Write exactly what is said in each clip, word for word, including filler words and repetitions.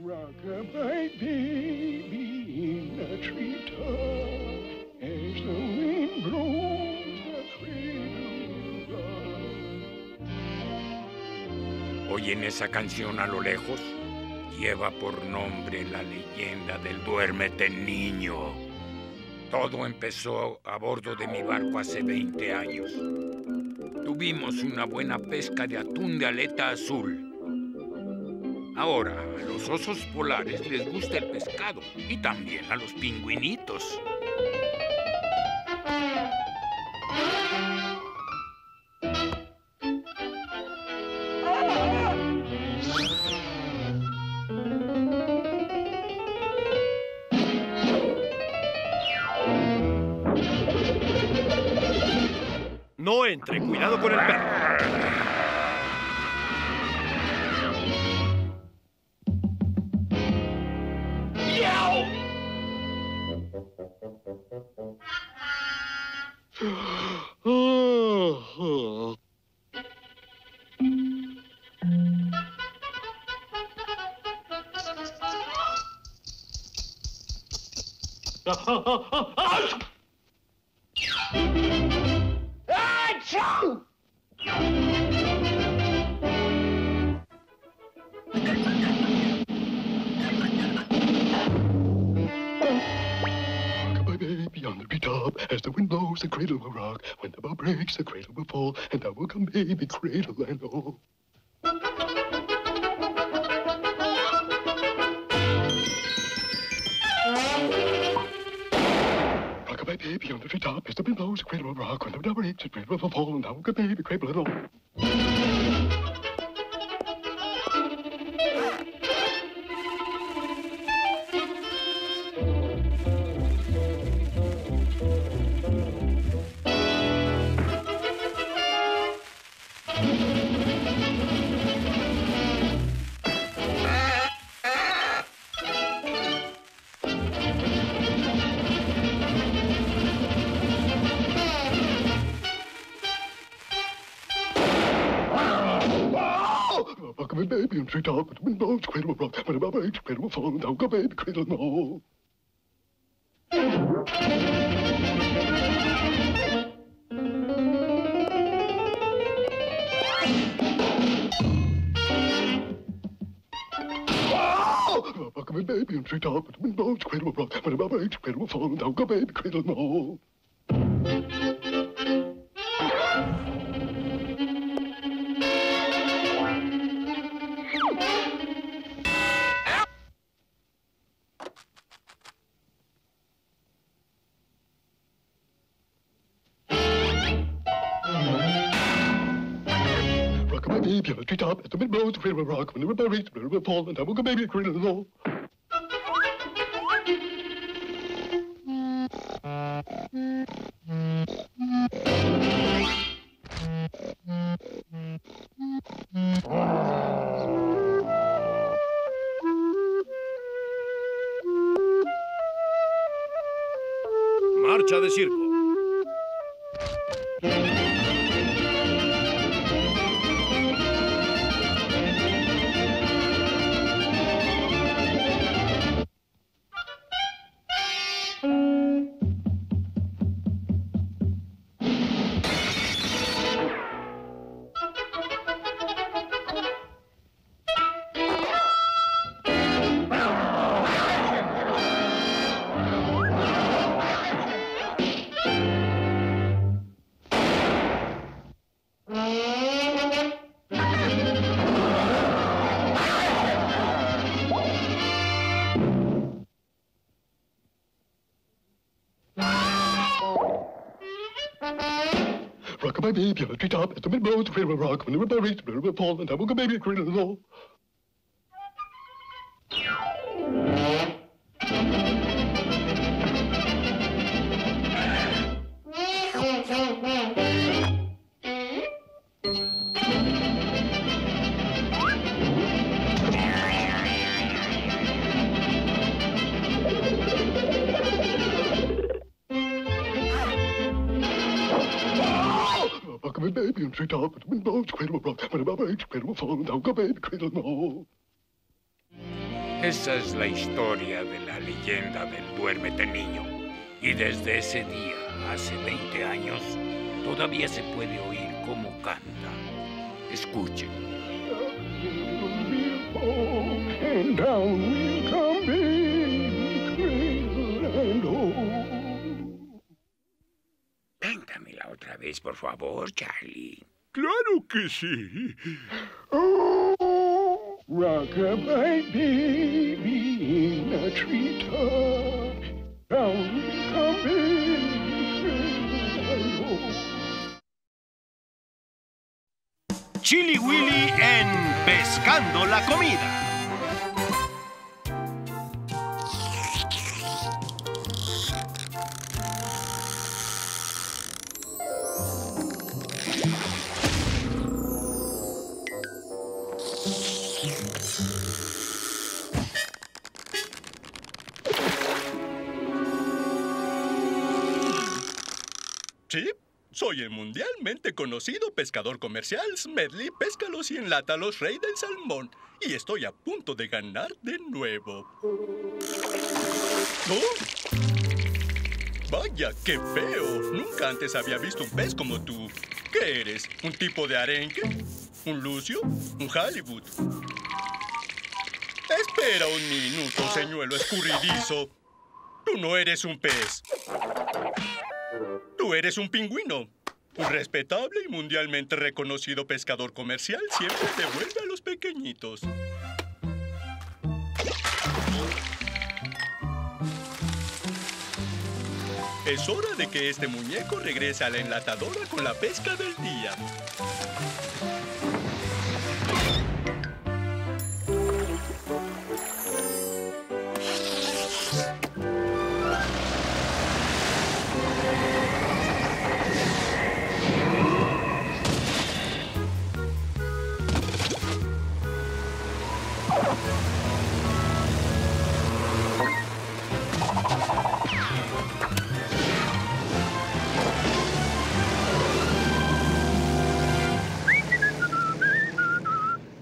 Rock-a-bye, baby, in the treetop, as the wind blows the cradle. ¿Oyen esa canción a lo lejos? Lleva por nombre la leyenda del duérmete niño. Todo empezó a bordo de mi barco hace veinte años. Tuvimos una buena pesca de atún de aleta azul. Ahora, a los osos polares les gusta el pescado y también a los pingüinitos. No entre, cuidado con el perro. The cradle will fall, and I will come, baby, cradle and all. Rock my baby on the treetop, as the wind blows, the cradle will rock, when the double aches, the cradle will fall, and I will come, baby, cradle and all. Marcha de circo. Baby on the treetop, as the wind blows, the cradle will rock. When the river reaches, the river will fall, and I will go, baby, cradle and all. Esa es la historia de la leyenda del Duérmete Niño. Y desde ese día, hace veinte años, todavía se puede oír cómo canta. Escuchen. Péntamela otra vez, por favor, Charlie. ¡Claro que sí! Oh, rock-a-bye baby in a treetop. Down we come in. Chilly Willy en Pescando la Comida. Sí, soy el mundialmente conocido pescador comercial Smedley Pézcalos y Enlátalos, rey del salmón. Y estoy a punto de ganar de nuevo. ¡Oh! ¡Vaya, qué feo! Nunca antes había visto un pez como tú. ¿Qué eres? ¿Un tipo de arenque? ¿Un lucio? ¿Un halibut? Espera un minuto, señuelo escurridizo. Tú no eres un pez. Tú eres un pingüino. Un respetable y mundialmente reconocido pescador comercial siempre devuelve a los pequeñitos. Es hora de que este muñeco regrese a la enlatadora con la pesca del día.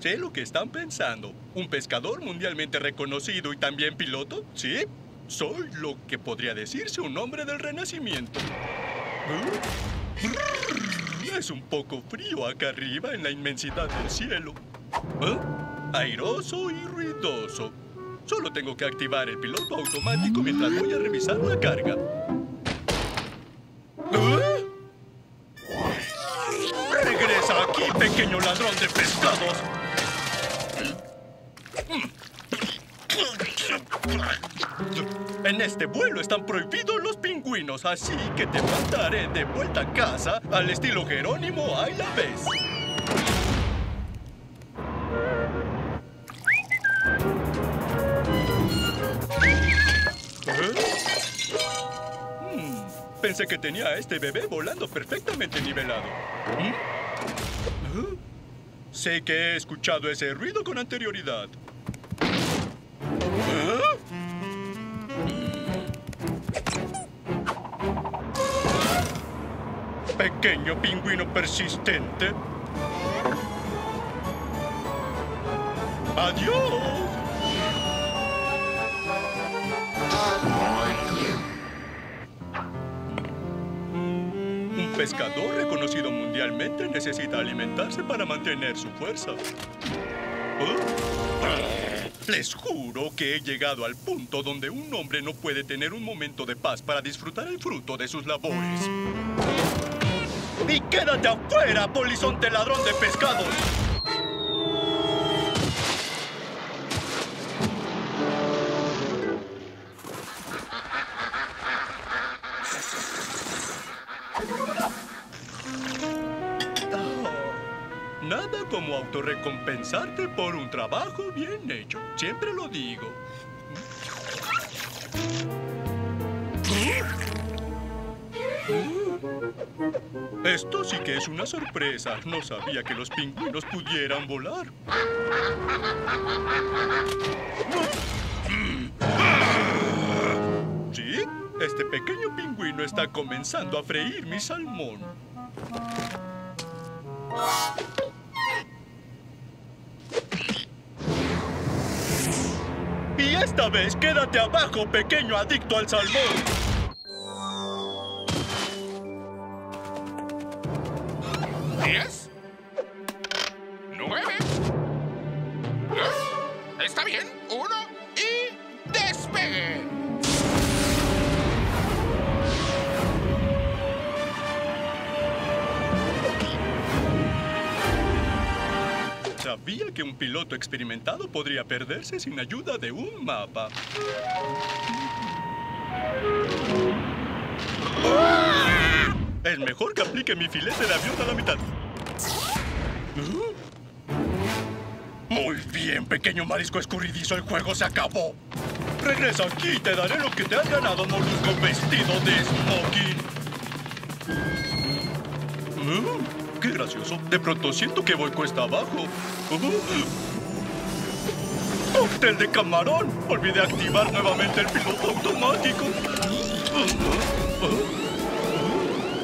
Sé lo que están pensando. ¿Un pescador mundialmente reconocido y también piloto? Sí, soy lo que podría decirse un hombre del Renacimiento. ¿Eh? Es un poco frío acá arriba en la inmensidad del cielo. ¿Eh? Airoso y ruidoso. Solo tengo que activar el piloto automático mientras voy a revisar la carga. ¿Eh? ¡Regresa aquí, pequeño ladrón de pescados! En este vuelo están prohibidos los pingüinos, así que te mandaré de vuelta a casa al estilo Jerónimo Ayla Vez. ¿Eh? Hmm, pensé que tenía a este bebé volando perfectamente nivelado. ¿Mm? ¿Eh? Sé que he escuchado ese ruido con anterioridad. Pequeño pingüino persistente. ¡Adiós! Un pescador reconocido mundialmente necesita alimentarse para mantener su fuerza. ¿Eh? Les juro que he llegado al punto donde un hombre no puede tener un momento de paz para disfrutar el fruto de sus labores. ¡Y quédate afuera, polizonte ladrón de pescados! Oh, nada como autorrecompensarte por un trabajo bien hecho. Siempre lo digo. Esto sí que es una sorpresa. No sabía que los pingüinos pudieran volar. Sí, este pequeño pingüino está comenzando a freír mi salmón. Y esta vez quédate abajo, pequeño adicto al salmón. Diez. Nueve. ¿Eh? Está bien. Uno. Y despegue. Sabía que un piloto experimentado podría perderse sin ayuda de un mapa. Es mejor que aplique mi filete de avión a la mitad. Muy bien, pequeño marisco escurridizo, el juego se acabó. Regresa aquí y te daré lo que te has ganado, molusco vestido de smoking. Oh, ¡qué gracioso! De pronto siento que voy cuesta abajo. Oh, ¡cóctel de camarón! Olvidé activar nuevamente el piloto automático. Oh,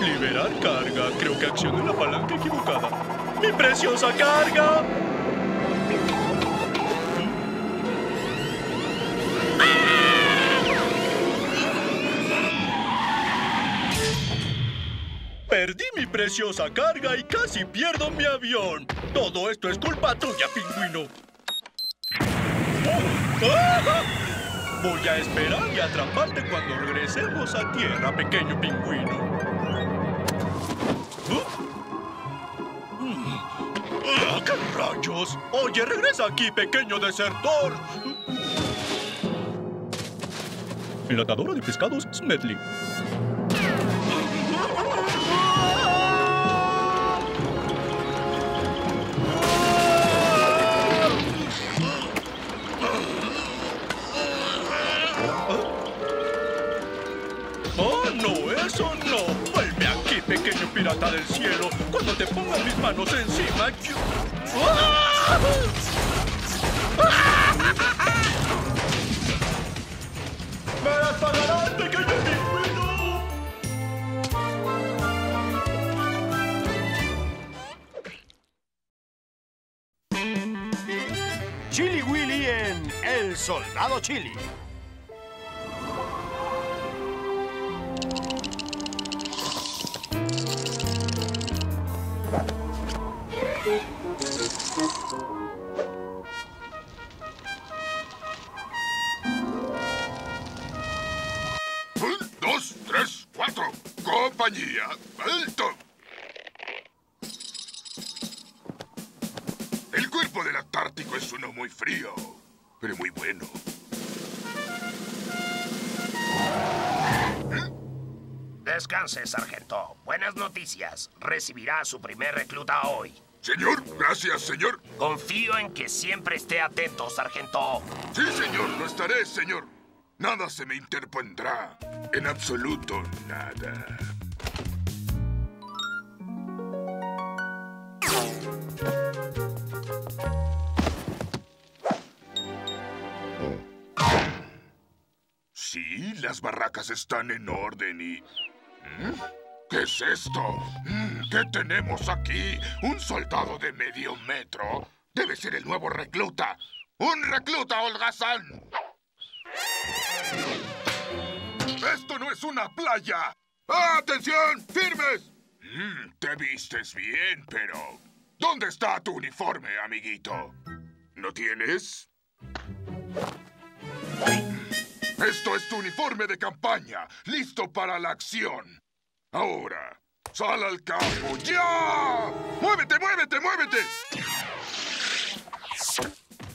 oh. Liberar carga. Creo que accioné la palanca equivocada. ¡Mi preciosa carga! ¡Ah! Perdí mi preciosa carga y casi pierdo mi avión. Todo esto es culpa tuya, pingüino. ¡Ah! Voy a esperar y atraparte cuando regresemos a tierra, pequeño pingüino. ¡Oh, qué rayos! Oye, regresa aquí, pequeño desertor. Enlatadora de pescados, Smedley. ¡Oh, no! ¡Eso no! Pequeño pirata del cielo, cuando te pongan mis manos encima, yo... ¡Ah! ¡Ah! ¡Me las pagarás, pequeño pingüino! Chilly Willy en El Soldado Chilly. ¡Alto! El cuerpo del Antártico es uno muy frío, pero muy bueno. ¿Eh? Descanse, sargento. Buenas noticias. Recibirá a su primer recluta hoy. Señor, gracias, señor. Confío en que siempre esté atento, sargento. Sí, señor, lo estaré, señor. Nada se me interpondrá. En absoluto nada. Sí, las barracas están en orden y... ¿Qué es esto? ¿Qué tenemos aquí? ¿Un soldado de medio metro? Debe ser el nuevo recluta. ¡Un recluta, holgazán! ¡Esto no es una playa! ¡Atención! ¡Firmes! Mm, te vistes bien, pero... ¿Dónde está tu uniforme, amiguito? ¿No tienes? Esto es tu uniforme de campaña, listo para la acción. Ahora, sal al campo, ¡ya! ¡Muévete, muévete, muévete!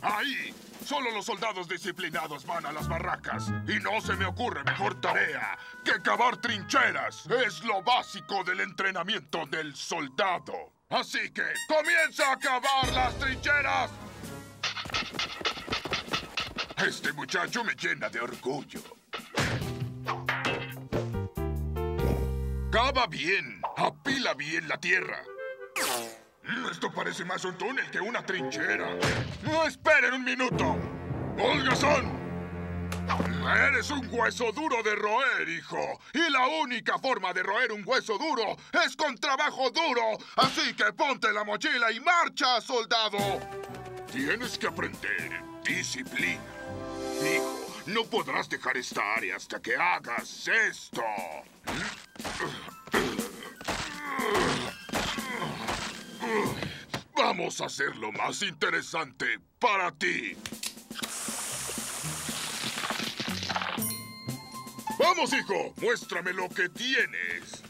¡Ahí! Solo los soldados disciplinados van a las barracas. Y no se me ocurre mejor tarea que cavar trincheras. Es lo básico del entrenamiento del soldado. Así que, ¡comienza a cavar las trincheras! Este muchacho me llena de orgullo. Cava bien, apila bien la tierra. Esto parece más un túnel que una trinchera. ¡No esperen un minuto! ¡Holgazán! Eres un hueso duro de roer, hijo. Y la única forma de roer un hueso duro es con trabajo duro. Así que ponte la mochila y marcha, soldado. Tienes que aprender disciplina. No podrás dejar esta área hasta que hagas esto. Vamos a hacerlo más interesante para ti. ¡Vamos, hijo! ¡Muéstrame lo que tienes!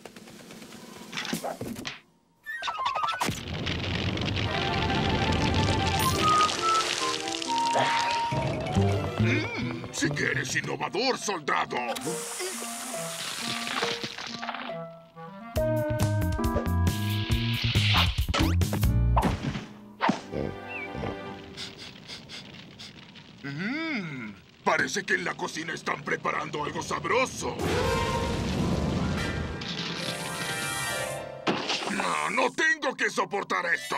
Mm, sí que eres innovador, soldado. Mm. Parece que en la cocina están preparando algo sabroso. No, no tengo que soportar esto.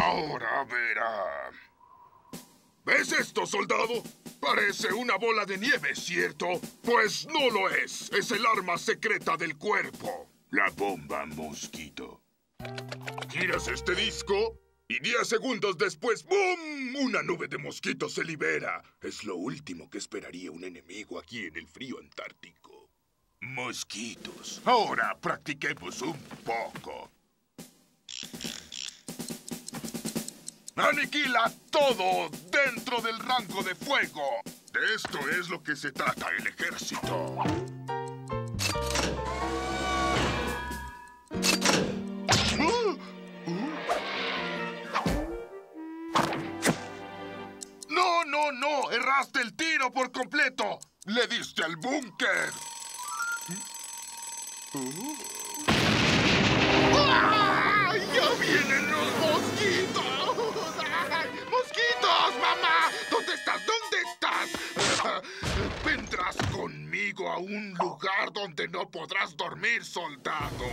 Ahora verá. ¿Ves esto, soldado? Parece una bola de nieve, ¿cierto? Pues no lo es. Es el arma secreta del cuerpo. La bomba mosquito. Giras este disco y diez segundos después, ¡boom!, una nube de mosquitos se libera. Es lo último que esperaría un enemigo aquí en el frío antártico. Mosquitos. Ahora practiquemos un poco. Aniquila todo dentro del rango de fuego. De esto es lo que se trata el ejército. ¡No, no! ¡Erraste el tiro por completo! ¡Le diste al búnker! ¡Ah! ¡Ya vienen los mosquitos! ¡Ay! ¡Mosquitos, mamá! ¿Dónde estás? ¿Dónde estás? Vendrás conmigo a un lugar donde no podrás dormir, soldado.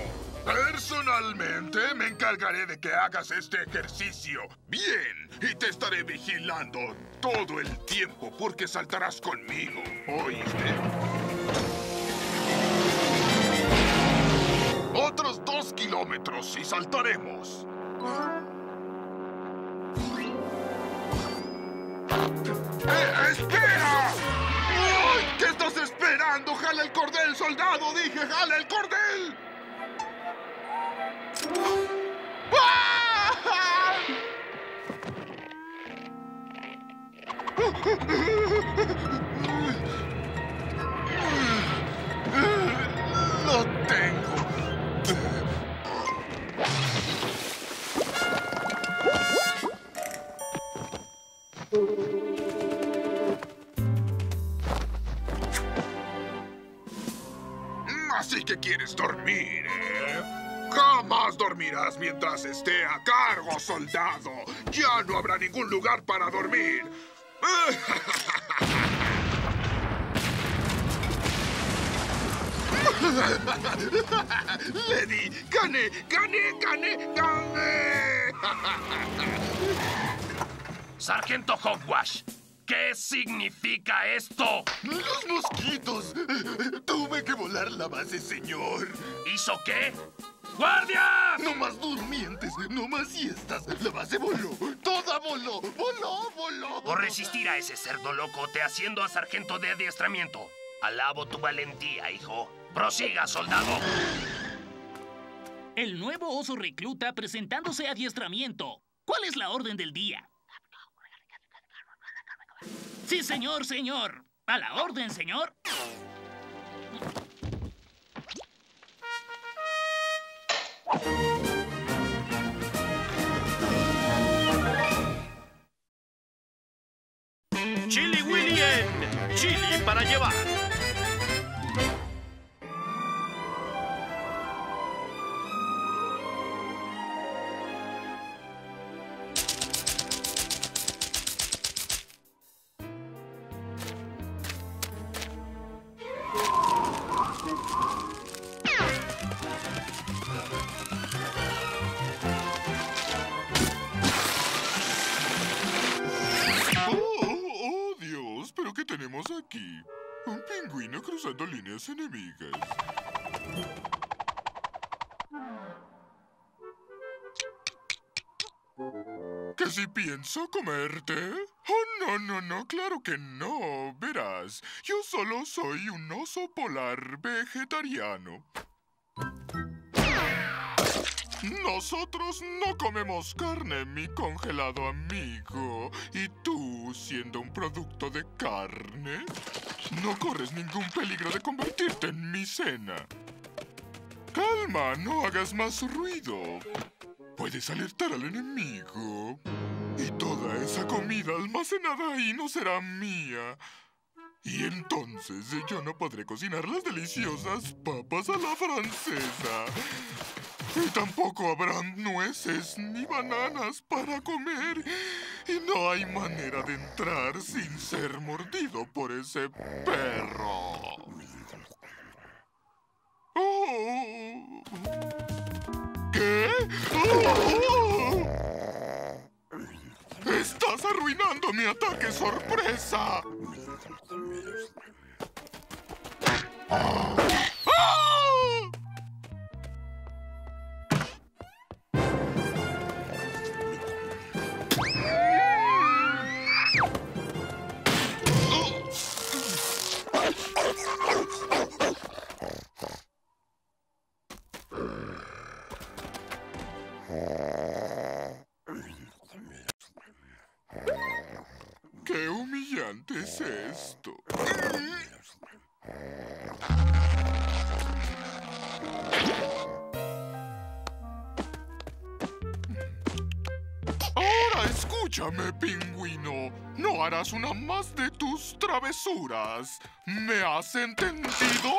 Personalmente me encargaré de que hagas este ejercicio bien y te estaré vigilando todo el tiempo porque saltarás conmigo, ¿oíste? Otros dos kilómetros y saltaremos. ¡Eh, espera! ¡Ay! ¿Qué estás esperando? ¡Jala el cordel, soldado! ¡Dije, jala el cordel! Lo tengo. Así que quieres dormir, ¿eh? Jamás dormirás mientras esté a cargo, soldado. Ya no habrá ningún lugar para dormir. Lady, gané, gané, gané, gané. Sargento Hogwash, ¿qué significa esto? Los mosquitos. Tuve que volar la base, señor. ¿Hizo qué? ¡Guardia! No más durmientes, no más siestas. La base voló, toda voló, voló, voló. Por resistir a ese cerdo loco, te asciendo a sargento de adiestramiento. Alabo tu valentía, hijo. Prosiga, soldado. El nuevo oso recluta presentándose a adiestramiento. ¿Cuál es la orden del día? Sí, señor, señor. A la orden, señor. Chilly Willy en Chili para llevar. Aquí, un pingüino cruzando líneas enemigas. ¿Que si pienso comerte? Oh, no, no, no, claro que no. Verás, más. Yo solo soy un oso polar vegetariano. Nosotros no comemos carne, mi congelado amigo. Y tú, siendo un producto de carne, no corres ningún peligro de convertirte en mi cena. Calma, no hagas más ruido. Puedes alertar al enemigo. Y toda esa comida almacenada ahí no será mía. Y entonces yo no podré cocinar las deliciosas papas a la francesa. Y tampoco habrán nueces ni bananas para comer. Y no hay manera de entrar sin ser mordido por ese perro. Oh. ¿Qué? Oh. ¡Estás arruinando mi ataque sorpresa! Oh. ¡Qué humillante es esto! Ahora escúchame, pingüino. No harás una más de tus travesuras. ¿Me has entendido?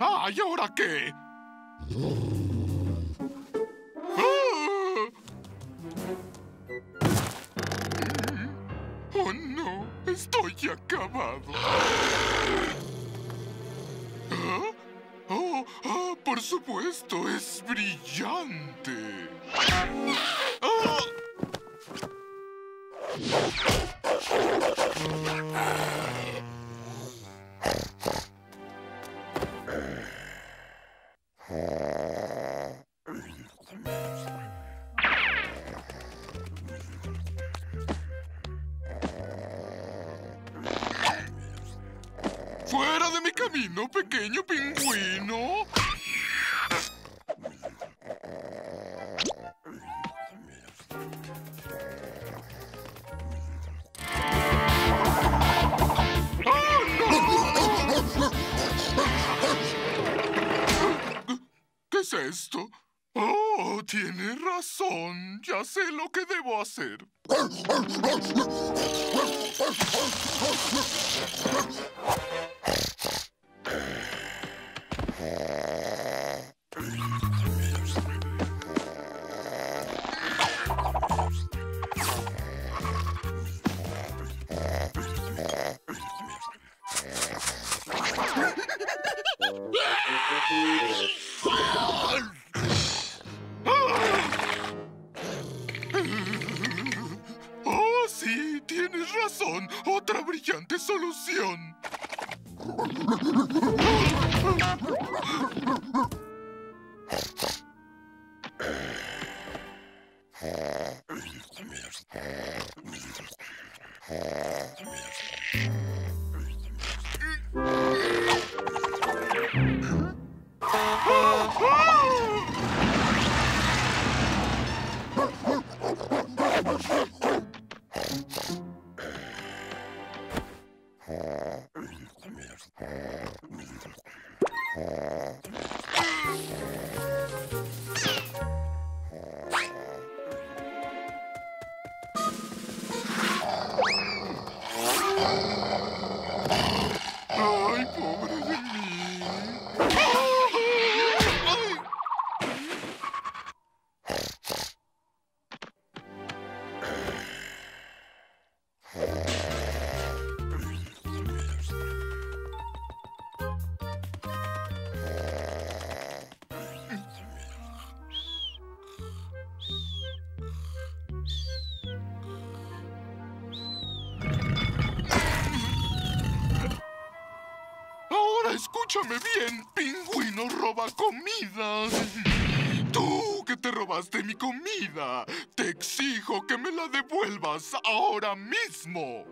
Ah, ¿y ahora qué? ¡Oh, no! Estoy acabado. ¿Ah? Oh, oh, por supuesto, es brillante. ¡Ah! ¡Fuera de mi camino, pequeño pingüino! ¿Qué es esto? Oh, tiene razón. Ya sé lo que debo hacer. Oh, sí, tienes razón. Otra brillante solución. ¡Ay, pobre de mí! Escúchame bien, pingüino roba comida. Tú que te robaste mi comida, te exijo que me la devuelvas ahora mismo.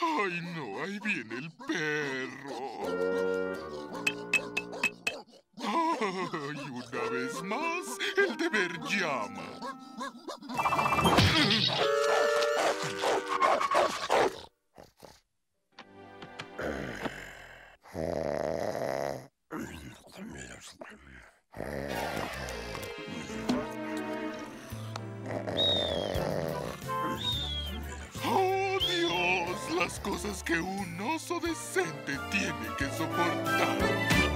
Ay, no, ahí viene el perro. Ay, una vez más, el deber llama. ¡Oh, Dios! Las cosas que un oso decente tiene que soportar.